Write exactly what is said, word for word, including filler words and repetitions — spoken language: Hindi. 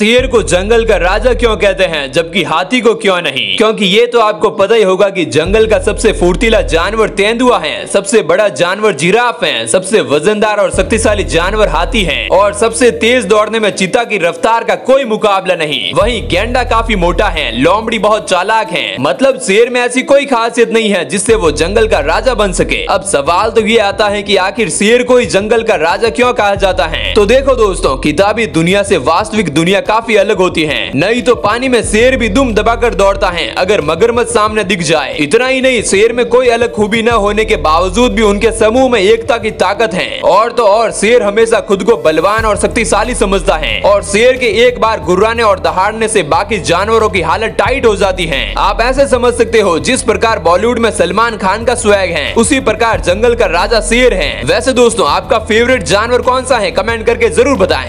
शेर को जंगल का राजा क्यों कहते हैं जबकि हाथी को क्यों नहीं? क्योंकि ये तो आपको पता ही होगा कि जंगल का सबसे फुर्तीला जानवर तेंदुआ है, सबसे बड़ा जानवर जिराफ है, सबसे वजनदार और शक्तिशाली जानवर हाथी है और सबसे तेज दौड़ने में चीता की रफ्तार का कोई मुकाबला नहीं। वहीं गैंडा काफी मोटा है, लोमड़ी बहुत चालाक है। मतलब शेर में ऐसी कोई खासियत नहीं है जिससे वो जंगल का राजा बन सके। अब सवाल तो ये आता है कि आखिर शेर को ही जंगल का राजा क्यों कहा जाता है? तो देखो दोस्तों, किताबी दुनिया से वास्तविक दुनिया काफी अलग होती है। नहीं तो पानी में शेर भी दुम दबाकर दौड़ता है अगर मगरमच्छ सामने दिख जाए। इतना ही नहीं, शेर में कोई अलग खूबी न होने के बावजूद भी उनके समूह में एकता की ताकत है। और तो और शेर हमेशा खुद को बलवान और शक्तिशाली समझता है और शेर के एक बार गुर्राने और दहाड़ने से बाकी जानवरों की हालत टाइट हो जाती है। आप ऐसे समझ सकते हो जिस प्रकार बॉलीवुड में सलमान खान का स्वैग है, उसी प्रकार जंगल का राजा शेर है। वैसे दोस्तों, आपका फेवरेट जानवर कौन सा है? कमेंट करके जरूर बताए।